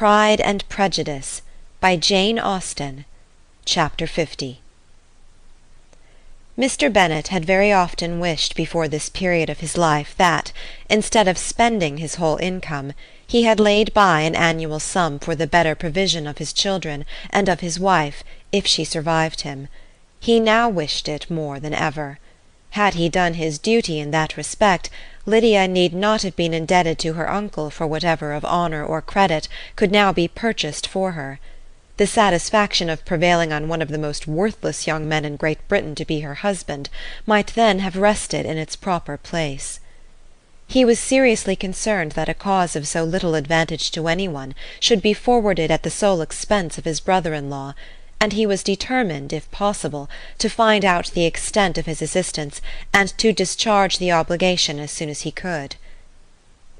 Pride and Prejudice by Jane Austen, Chapter 50. Mr. Bennet had very often wished before this period of his life that, instead of spending his whole income, he had laid by an annual sum for the better provision of his children and of his wife, if she survived him. He now wished it more than ever. Had he done his duty in that respect, Lydia need not have been indebted to her uncle for whatever of honour or credit could now be purchased for her. The satisfaction of prevailing on one of the most worthless young men in Great Britain to be her husband might then have rested in its proper place. He was seriously concerned that a cause of so little advantage to any one should be forwarded at the sole expense of his brother-in-law, and he was determined, if possible, to find out the extent of his assistance and to discharge the obligation as soon as he could.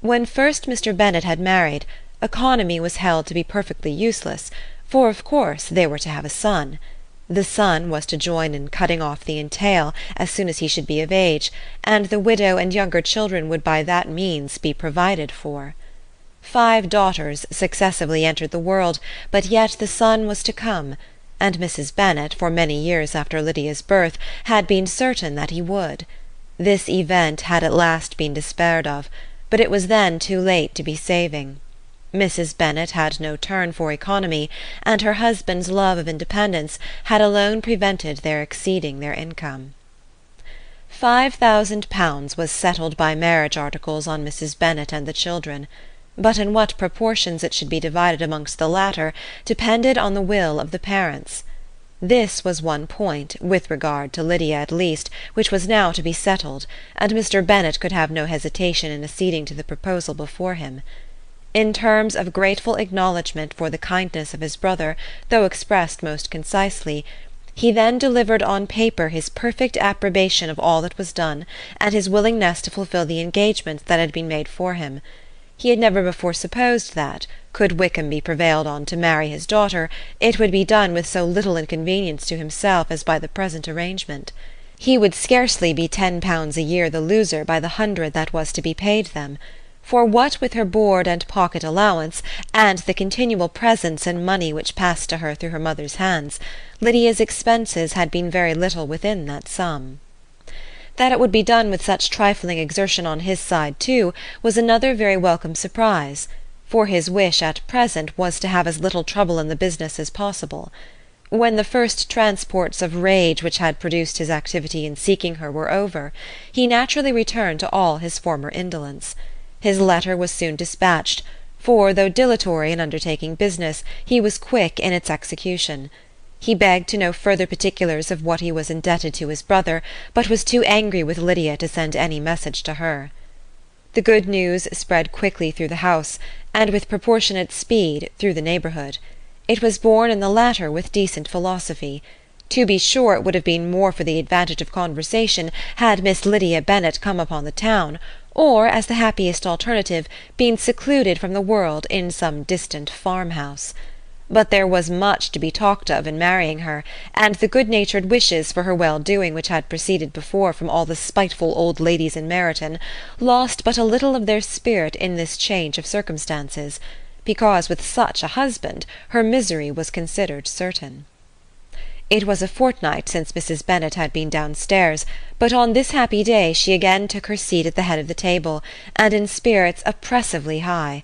When first Mr. Bennet had married, economy was held to be perfectly useless, for of course they were to have a son. The son was to join in cutting off the entail as soon as he should be of age, and the widow and younger children would by that means be provided for. 5 daughters successively entered the world, but yet the son was to come, and Mrs. Bennet, for many years after Lydia's birth, had been certain that he would. This event had at last been despaired of, but it was then too late to be saving. Mrs. Bennet had no turn for economy, and her husband's love of independence had alone prevented their exceeding their income. 5,000 pounds was settled by marriage articles on Mrs. Bennet and the children, but in what proportions it should be divided amongst the latter depended on the will of the parents. This was one point, with regard to Lydia at least, which was now to be settled, and Mr. Bennet could have no hesitation in acceding to the proposal before him. In terms of grateful acknowledgment for the kindness of his brother, though expressed most concisely, he then delivered on paper his perfect approbation of all that was done, and his willingness to fulfil the engagements that had been made for him. He had never before supposed that, could Wickham be prevailed on to marry his daughter, it would be done with so little inconvenience to himself as by the present arrangement. He would scarcely be £10 a year the loser by the 100 that was to be paid them, for what with her board and pocket allowance, and the continual presents and money which passed to her through her mother's hands, Lydia's expenses had been very little within that sum. That it would be done with such trifling exertion on his side, too, was another very welcome surprise, for his wish at present was to have as little trouble in the business as possible. When the first transports of rage which had produced his activity in seeking her were over, he naturally returned to all his former indolence. His letter was soon dispatched, for, though dilatory in undertaking business, he was quick in its execution. He begged to know further particulars of what he was indebted to his brother, but was too angry with Lydia to send any message to her. The good news spread quickly through the house, and with proportionate speed through the neighbourhood. It was borne in the latter with decent philosophy. To be sure, it would have been more for the advantage of conversation had Miss Lydia Bennet come upon the town, or, as the happiest alternative, been secluded from the world in some distant farmhouse. But there was much to be talked of in marrying her, and the good-natured wishes for her well-doing which had proceeded before from all the spiteful old ladies in Meryton lost but a little of their spirit in this change of circumstances, because with such a husband her misery was considered certain. It was a fortnight since Mrs. Bennet had been downstairs, but on this happy day she again took her seat at the head of the table, and in spirits oppressively high.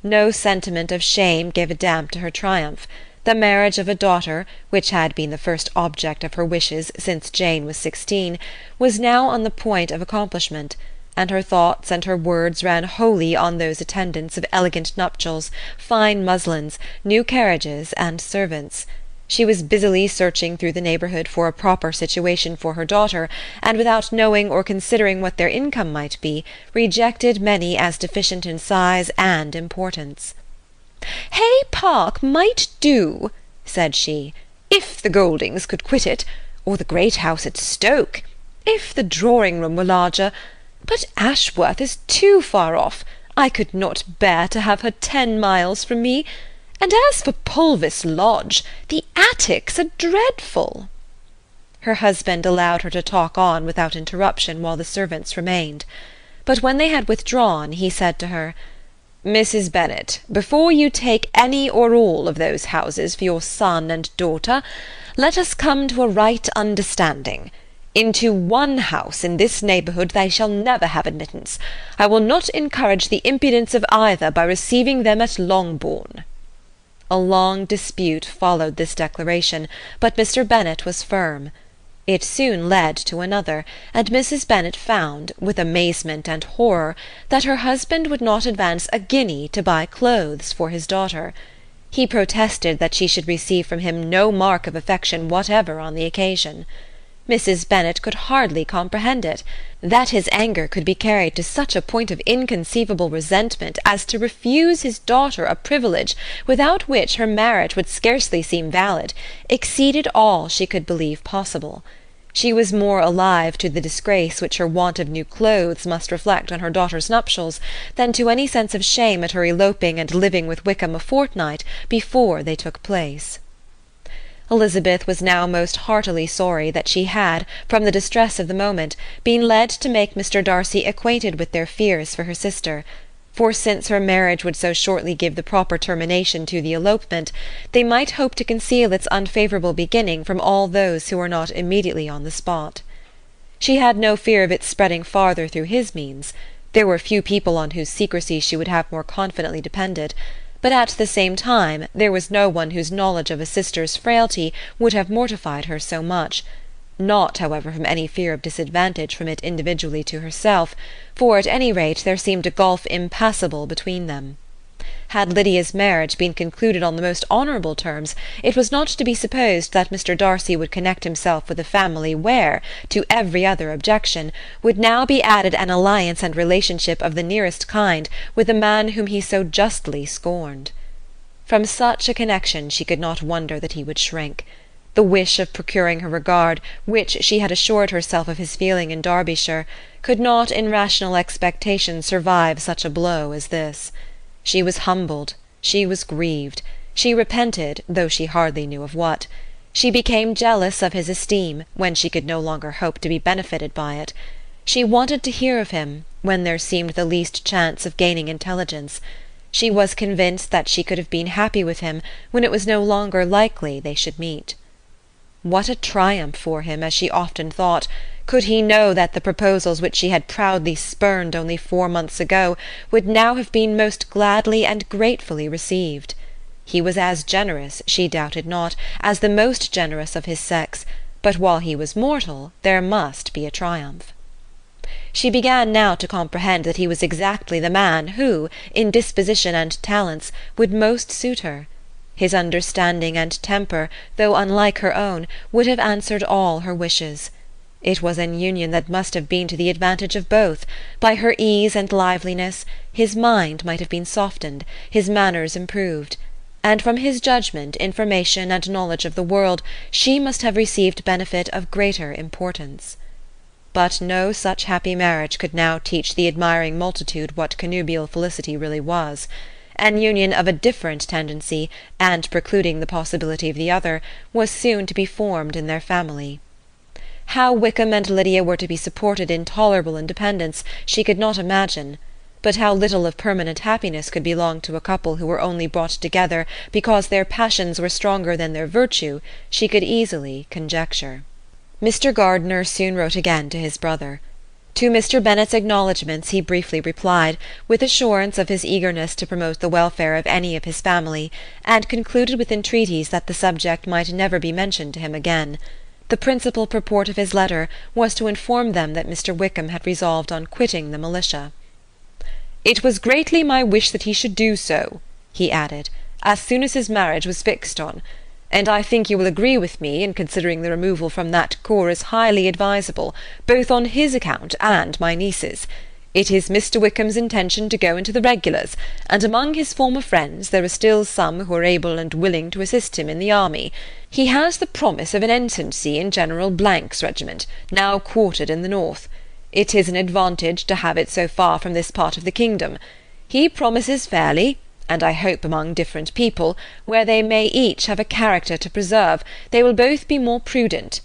No sentiment of shame gave a damp to her triumph. The marriage of a daughter, which had been the first object of her wishes since Jane was 16, was now on the point of accomplishment, and her thoughts and her words ran wholly on those attendants of elegant nuptials, fine muslins, new carriages, and servants. She was busily searching through the neighbourhood for a proper situation for her daughter, and without knowing or considering what their income might be, rejected many as deficient in size and importance. "Hay Park might do," said she, "if the Goldings could quit it, or the great house at Stoke, if the drawing-room were larger. But Ashworth is too far off. I could not bear to have her 10 miles from me. And as for Pulvis Lodge, the attics are dreadful." Her husband allowed her to talk on without interruption while the servants remained. But when they had withdrawn, he said to her, Mrs. Bennet, before you take any or all of those houses for your son and daughter, let us come to a right understanding. Into one house in this neighbourhood they shall never have admittance. I will not encourage the impudence of either by receiving them at Longbourn. A long dispute followed this declaration, but Mr. Bennet was firm. It soon led to another, and Mrs. Bennet found, with amazement and horror, that her husband would not advance a guinea to buy clothes for his daughter. He protested that she should receive from him no mark of affection whatever on the occasion. Mrs. Bennet could hardly comprehend it, that his anger could be carried to such a point of inconceivable resentment as to refuse his daughter a privilege without which her marriage would scarcely seem valid, exceeded all she could believe possible. She was more alive to the disgrace which her want of new clothes must reflect on her daughter's nuptials than to any sense of shame at her eloping and living with Wickham a fortnight before they took place. Elizabeth was now most heartily sorry that she had, from the distress of the moment, been led to make Mr. Darcy acquainted with their fears for her sister, for since her marriage would so shortly give the proper termination to the elopement, they might hope to conceal its unfavourable beginning from all those who were not immediately on the spot. She had no fear of its spreading farther through his means. There were few people on whose secrecy she would have more confidently depended, but at the same time there was no one whose knowledge of a sister's frailty would have mortified her so much, not, however, from any fear of disadvantage from it individually to herself, for at any rate there seemed a gulf impassable between them. Had Lydia's marriage been concluded on the most honourable terms, it was not to be supposed that Mr. Darcy would connect himself with a family where, to every other objection, would now be added an alliance and relationship of the nearest kind with a man whom he so justly scorned. From such a connection she could not wonder that he would shrink. The wish of procuring her regard, which she had assured herself of his feeling in Derbyshire, could not in rational expectation survive such a blow as this. She was humbled, she was grieved, she repented, though she hardly knew of what. She became jealous of his esteem, when she could no longer hope to be benefited by it. She wanted to hear of him, when there seemed the least chance of gaining intelligence. She was convinced that she could have been happy with him, when it was no longer likely they should meet. What a triumph for him, as she often thought, could he know that the proposals which she had proudly spurned only 4 months ago would now have been most gladly and gratefully received. He was as generous, she doubted not, as the most generous of his sex, but while he was mortal there must be a triumph. She began now to comprehend that he was exactly the man who, in disposition and talents, would most suit her. His understanding and temper, though unlike her own, would have answered all her wishes. It was an union that must have been to the advantage of both. By her ease and liveliness, his mind might have been softened, his manners improved, and from his judgment, information, and knowledge of the world, she must have received benefit of greater importance. But no such happy marriage could now teach the admiring multitude what connubial felicity really was. An union of a different tendency, and precluding the possibility of the other, was soon to be formed in their family. How Wickham and Lydia were to be supported in tolerable independence she could not imagine, but how little of permanent happiness could belong to a couple who were only brought together because their passions were stronger than their virtue she could easily conjecture. Mr. Gardiner soon wrote again to his brother. To Mr. Bennet's acknowledgments he briefly replied, with assurance of his eagerness to promote the welfare of any of his family, and concluded with entreaties that the subject might never be mentioned to him again. The principal purport of his letter was to inform them that Mr. Wickham had resolved on quitting the militia. "It was greatly my wish that he should do so," he added, "as soon as his marriage was fixed on, and I think you will agree with me in considering the removal from that corps as highly advisable, both on his account and my niece's. It is Mr. Wickham's intention to go into the regulars, and among his former friends there are still some who are able and willing to assist him in the army. He has the promise of an ensigncy in General Blank's regiment, now quartered in the north. It is an advantage to have it so far from this part of the kingdom. He promises fairly, and I hope among different people, where they may each have a character to preserve, they will both be more prudent.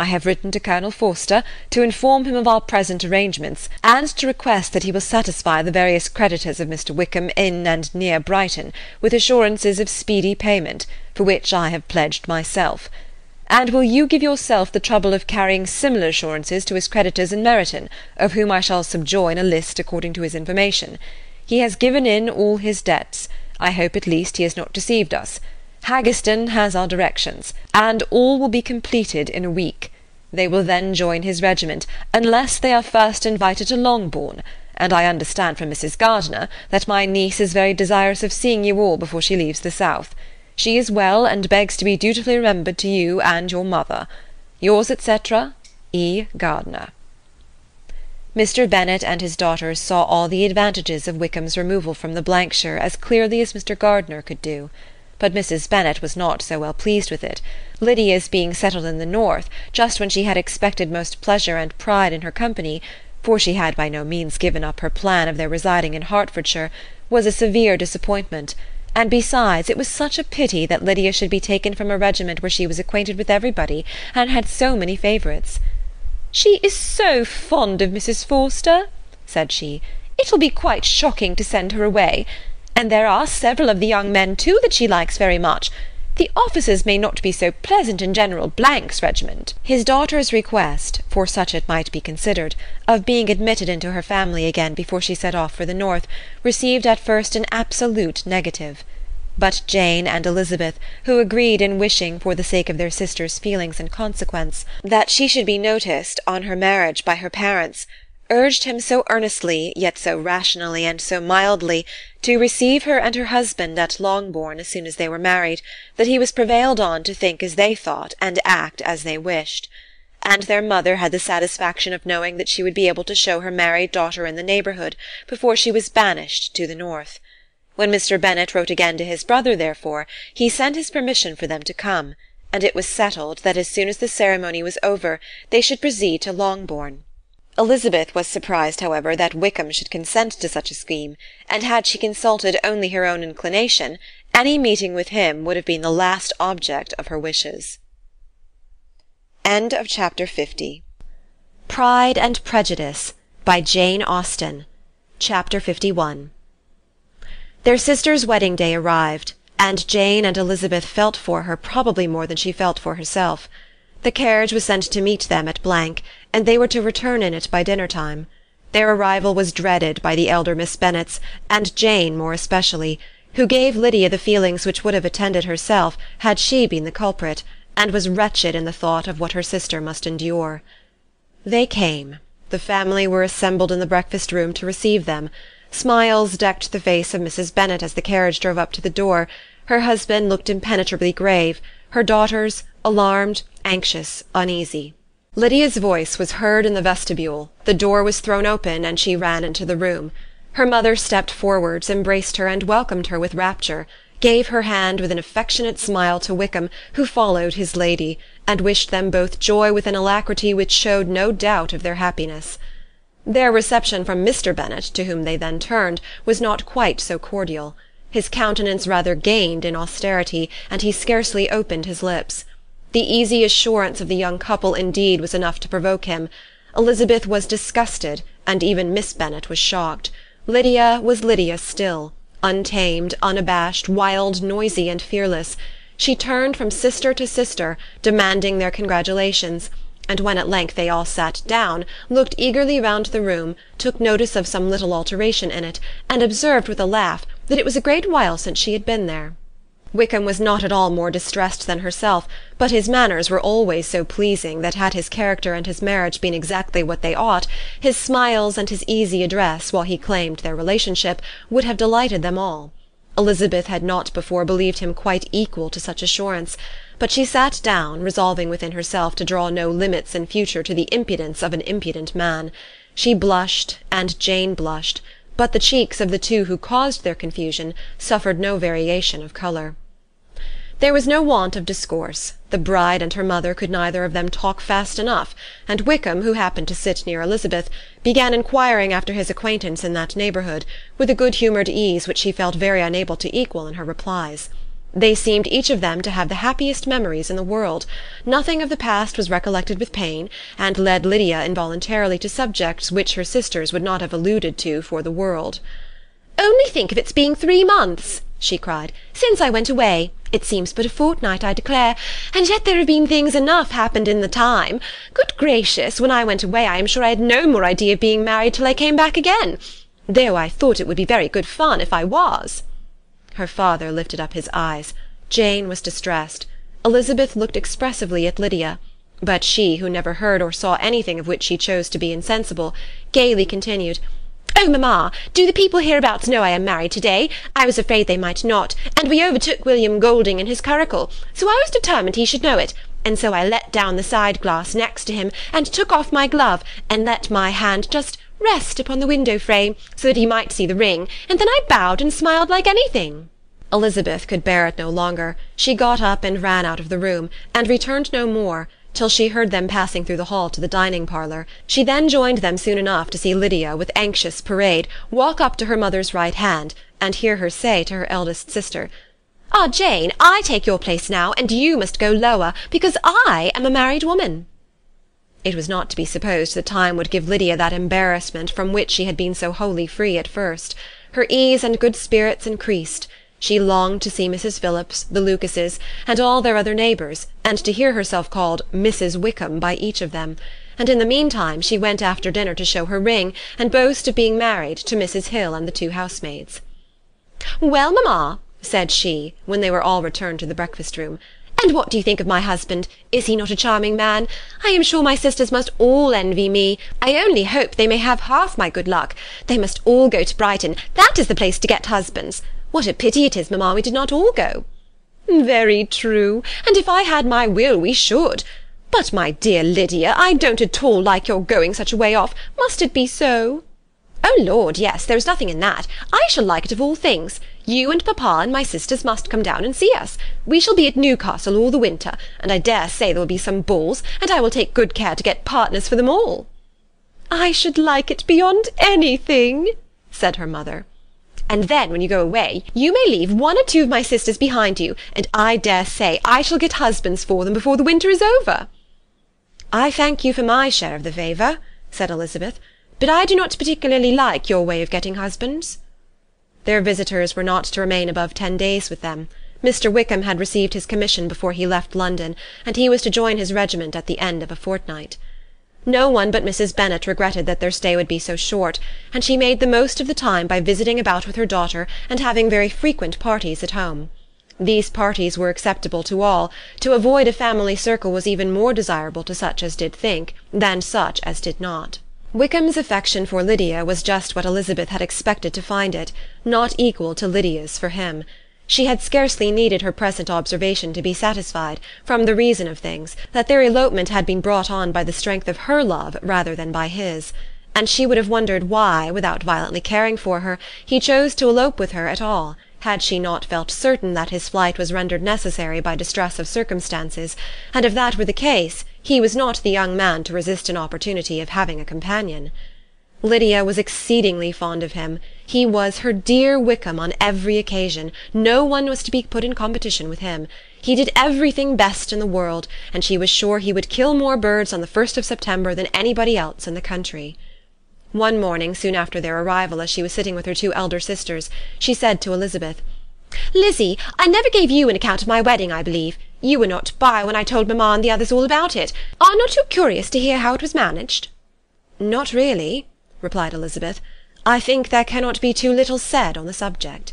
I have written to Colonel Forster to inform him of our present arrangements, and to request that he will satisfy the various creditors of Mr. Wickham in and near Brighton with assurances of speedy payment, for which I have pledged myself. And will you give yourself the trouble of carrying similar assurances to his creditors in Meryton, of whom I shall subjoin a list according to his information? He has given in all his debts. I hope at least he has not deceived us. Haggiston has our directions, and all will be completed in a week. They will then join his regiment, unless they are first invited to Longbourn, and I understand from Mrs. Gardiner that my niece is very desirous of seeing you all before she leaves the south. She is well, and begs to be dutifully remembered to you and your mother. Yours, etc., E. Gardiner. Mr. Bennet and his daughters saw all the advantages of Wickham's removal from the Blankshire as clearly as Mr. Gardiner could do, but Mrs. Bennet was not so well pleased with it, Lydia's being settled in the north, just when she had expected most pleasure and pride in her company, for she had by no means given up her plan of their residing in Hertfordshire, was a severe disappointment. And besides, it was such a pity that Lydia should be taken from a regiment where she was acquainted with everybody, and had so many favourites. "She is so fond of Mrs. Forster," said she. "It'll be quite shocking to send her away. And there are several of the young men, too, that she likes very much. The officers may not be so pleasant in General Blank's regiment." His daughter's request, for such it might be considered, of being admitted into her family again before she set off for the north, received at first an absolute negative. But Jane and Elizabeth, who agreed in wishing, for the sake of their sister's feelings and consequence, that she should be noticed on her marriage by her parents, urged him so earnestly, yet so rationally and so mildly, to receive her and her husband at Longbourn as soon as they were married, that he was prevailed on to think as they thought and act as they wished. And their mother had the satisfaction of knowing that she would be able to show her married daughter in the neighbourhood before she was banished to the north. When Mr. Bennet wrote again to his brother, therefore, he sent his permission for them to come, and it was settled that as soon as the ceremony was over they should proceed to Longbourn. Elizabeth was surprised, however, that Wickham should consent to such a scheme, and had she consulted only her own inclination, any meeting with him would have been the last object of her wishes. End of Chapter 50. Pride and Prejudice, by Jane Austen. Chapter 51. Their sister's wedding day arrived, and Jane and Elizabeth felt for her probably more than she felt for herself. The carriage was sent to meet them at Blank, and they were to return in it by dinner-time. Their arrival was dreaded by the elder Miss Bennets, and Jane more especially, who gave Lydia the feelings which would have attended herself had she been the culprit, and was wretched in the thought of what her sister must endure. They came. The family were assembled in the breakfast-room to receive them. Smiles decked the face of Mrs. Bennet as the carriage drove up to the door. Her husband looked impenetrably grave, her daughters alarmed, anxious, uneasy. Lydia's voice was heard in the vestibule. The door was thrown open, and she ran into the room. Her mother stepped forwards, embraced her, and welcomed her with rapture, gave her hand with an affectionate smile to Wickham, who followed his lady, and wished them both joy with an alacrity which showed no doubt of their happiness. Their reception from Mr. Bennet, to whom they then turned, was not quite so cordial. His countenance rather gained in austerity, and he scarcely opened his lips. The easy assurance of the young couple indeed was enough to provoke him. Elizabeth was disgusted, and even Miss Bennet was shocked. Lydia was Lydia still, untamed, unabashed, wild, noisy, and fearless. She turned from sister to sister, demanding their congratulations, and when at length they all sat down, looked eagerly round the room, took notice of some little alteration in it, and observed with a laugh that it was a great while since she had been there. Wickham was not at all more distressed than herself, but his manners were always so pleasing that had his character and his marriage been exactly what they ought, his smiles and his easy address, while he claimed their relationship, would have delighted them all. Elizabeth had not before believed him quite equal to such assurance, but she sat down, resolving within herself to draw no limits in future to the impudence of an impudent man. She blushed, and Jane blushed, but the cheeks of the two who caused their confusion suffered no variation of colour. There was no want of discourse. The bride and her mother could neither of them talk fast enough, and Wickham, who happened to sit near Elizabeth, began inquiring after his acquaintance in that neighbourhood, with a good-humoured ease which she felt very unable to equal in her replies. They seemed each of them to have the happiest memories in the world. Nothing of the past was recollected with pain, and led Lydia involuntarily to subjects which her sisters would not have alluded to for the world. "Only think of its being 3 months," she cried, "since I went away. It seems but a fortnight, I declare, and yet there have been things enough happened in the time. Good gracious, when I went away I am sure I had no more idea of being married till I came back again, though I thought it would be very good fun if I was." Her father lifted up his eyes. Jane was distressed. Elizabeth looked expressively at Lydia, but she, who never heard or saw anything of which she chose to be insensible, gaily continued, "Oh, mamma, do the people hereabouts know I am married to-day? I was afraid they might not, and we overtook William Golding in his curricle, so I was determined he should know it, and so I let down the side-glass next to him, and took off my glove, and let my hand just rest upon the window-frame, so that he might see the ring, and then I bowed and smiled like anything." Elizabeth could bear it no longer. She got up and ran out of the room, and returned no more, till she heard them passing through the hall to the dining-parlour. She then joined them soon enough to see Lydia, with anxious parade, walk up to her mother's right hand, and hear her say to her eldest sister, "Ah, Jane, I take your place now, and you must go lower, because I am a married woman." It was not to be supposed that time would give Lydia that embarrassment from which she had been so wholly free at first. Her ease and good spirits increased. She longed to see Mrs. Phillips, the Lucases, and all their other neighbours, and to hear herself called Mrs. Wickham by each of them. And in the meantime she went after dinner to show her ring, and boast of being married to Mrs. Hill and the 2 housemaids. "Well, mamma," said she, when they were all returned to the breakfast-room, "and what do you think of my husband? Is he not a charming man? I am sure my sisters must all envy me. I only hope they may have half my good luck. They must all go to Brighton. That is the place to get husbands. What a pity it is, mamma, we did not all go." "Very true, and if I had my will we should. But, my dear Lydia, I don't at all like your going such a way off. Must it be so?" "Oh, Lord, yes, there is nothing in that. I shall like it of all things. You and papa and my sisters must come down and see us. We shall be at Newcastle all the winter, and I dare say there will be some balls, and I will take good care to get partners for them all." "I should like it beyond anything," said her mother. "And then, when you go away, you may leave 1 or 2 of my sisters behind you, and I dare say I shall get husbands for them before the winter is over." "I thank you for my share of the favour," said Elizabeth, "but I do not particularly like your way of getting husbands." Their visitors were not to remain above 10 days with them. Mr. Wickham had received his commission before he left London, and he was to join his regiment at the end of a fortnight. No one but Mrs. Bennet regretted that their stay would be so short, and she made the most of the time by visiting about with her daughter and having very frequent parties at home. These parties were acceptable to all. To avoid a family circle was even more desirable to such as did think than such as did not. Wickham's affection for Lydia was just what Elizabeth had expected to find it, not equal to Lydia's for him. She had scarcely needed her present observation to be satisfied, from the reason of things, that their elopement had been brought on by the strength of her love rather than by his, and she would have wondered why, without violently caring for her, he chose to elope with her at all, had she not felt certain that his flight was rendered necessary by distress of circumstances, and if that were the case, he was not the young man to resist an opportunity of having a companion. Lydia was exceedingly fond of him. He was her dear Wickham on every occasion. No one was to be put in competition with him. He did everything best in the world, and she was sure he would kill more birds on the 1st of September than anybody else in the country. One morning, soon after their arrival, as she was sitting with her 2 elder sisters, she said to Elizabeth, "Lizzie, I never gave you an account of my wedding, I believe. You were not by when I told mamma and the others all about it. Are not you curious to hear how it was managed?" "Not really," replied Elizabeth. "I think there cannot be too little said on the subject."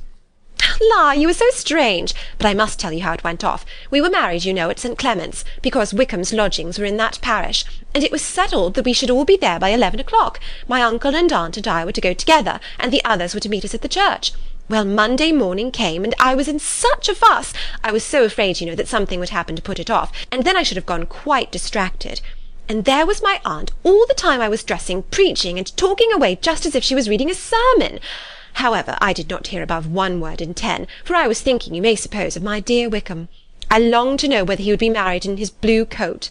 "La, you are so strange! But I must tell you how it went off. We were married, you know, at St. Clement's, because Wickham's lodgings were in that parish, and it was settled that we should all be there by 11 o'clock. My uncle and aunt and I were to go together, and the others were to meet us at the church. Well, Monday morning came, and I was in such a fuss. I was so afraid, you know, that something would happen to put it off, and then I should have gone quite distracted. And there was my aunt all the time I was dressing, preaching, and talking away just as if she was reading a sermon. However, I did not hear above 1 word in 10, for I was thinking, you may suppose, of my dear Wickham. I longed to know whether he would be married in his blue coat.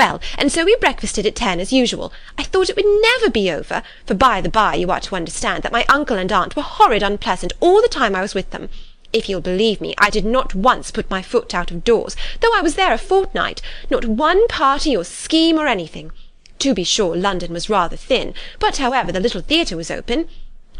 Well, and so we breakfasted at 10 as usual. I thought it would never be over, for by the by you are to understand that my uncle and aunt were horrid unpleasant all the time I was with them. If you'll believe me, I did not once put my foot out of doors, though I was there a fortnight, not one party or scheme or anything. To be sure, London was rather thin, but however, the little theatre was open.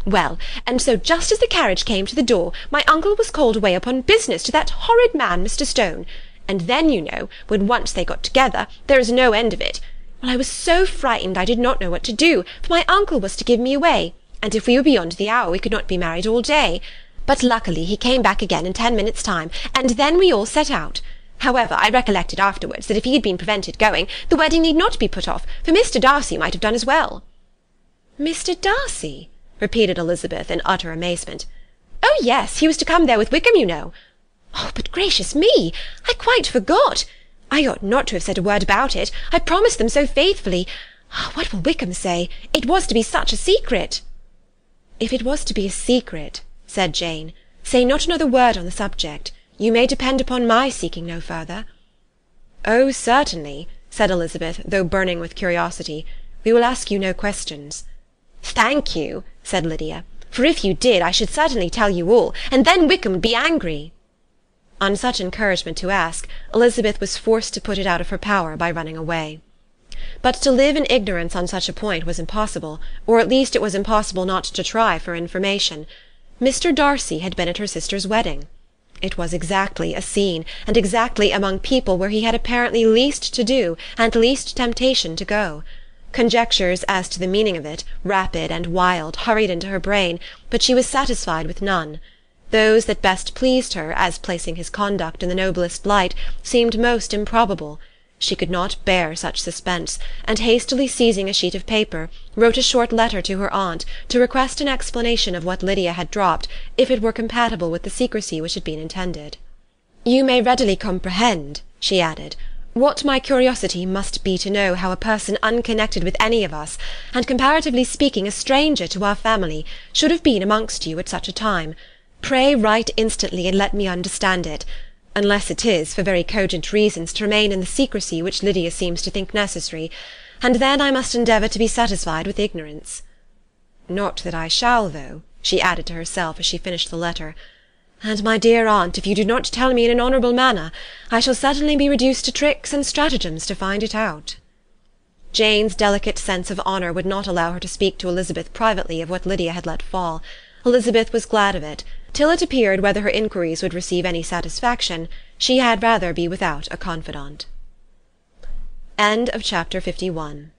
Well, and so just as the carriage came to the door, my uncle was called away upon business to that horrid man, Mr. Stone. And then, you know, when once they got together, there is no end of it. Well, I was so frightened I did not know what to do, for my uncle was to give me away, and if we were beyond the hour we could not be married all day. But luckily he came back again in 10 minutes' time, and then we all set out. However, I recollected afterwards that if he had been prevented going, the wedding need not be put off, for Mr. Darcy might have done as well. Mr. Darcy? Repeated Elizabeth in utter amazement. Oh, yes, he was to come there with Wickham, you know. Oh, but gracious me! I quite forgot. I ought not to have said a word about it. I promised them so faithfully. Oh, what will Wickham say? It was to be such a secret. If it was to be a secret, said Jane, say not another word on the subject. You may depend upon my seeking no further. Oh, certainly, said Elizabeth, though burning with curiosity. We will ask you no questions. Thank you, said Lydia, for if you did, I should certainly tell you all, and then Wickham would be angry. On such encouragement to ask, Elizabeth was forced to put it out of her power by running away. But to live in ignorance on such a point was impossible, or at least it was impossible not to try for information. Mr. Darcy had been at her sister's wedding. It was exactly a scene, and exactly among people where he had apparently least to do, and least temptation to go. Conjectures as to the meaning of it, rapid and wild, hurried into her brain, but she was satisfied with none. Those that best pleased her, as placing his conduct in the noblest light, seemed most improbable. She could not bear such suspense, and hastily seizing a sheet of paper, wrote a short letter to her aunt, to request an explanation of what Lydia had dropped, if it were compatible with the secrecy which had been intended. You may readily comprehend, she added, what my curiosity must be to know how a person unconnected with any of us, and comparatively speaking a stranger to our family, should have been amongst you at such a time. Pray write instantly and let me understand it, unless it is, for very cogent reasons, to remain in the secrecy which Lydia seems to think necessary, and then I must endeavour to be satisfied with ignorance. Not that I shall, though, she added to herself as she finished the letter. And, my dear aunt, if you do not tell me in an honourable manner, I shall certainly be reduced to tricks and stratagems to find it out. Jane's delicate sense of honour would not allow her to speak to Elizabeth privately of what Lydia had let fall. Elizabeth was glad of it. Till it appeared whether her inquiries would receive any satisfaction, she had rather be without a confidant. End of chapter 51.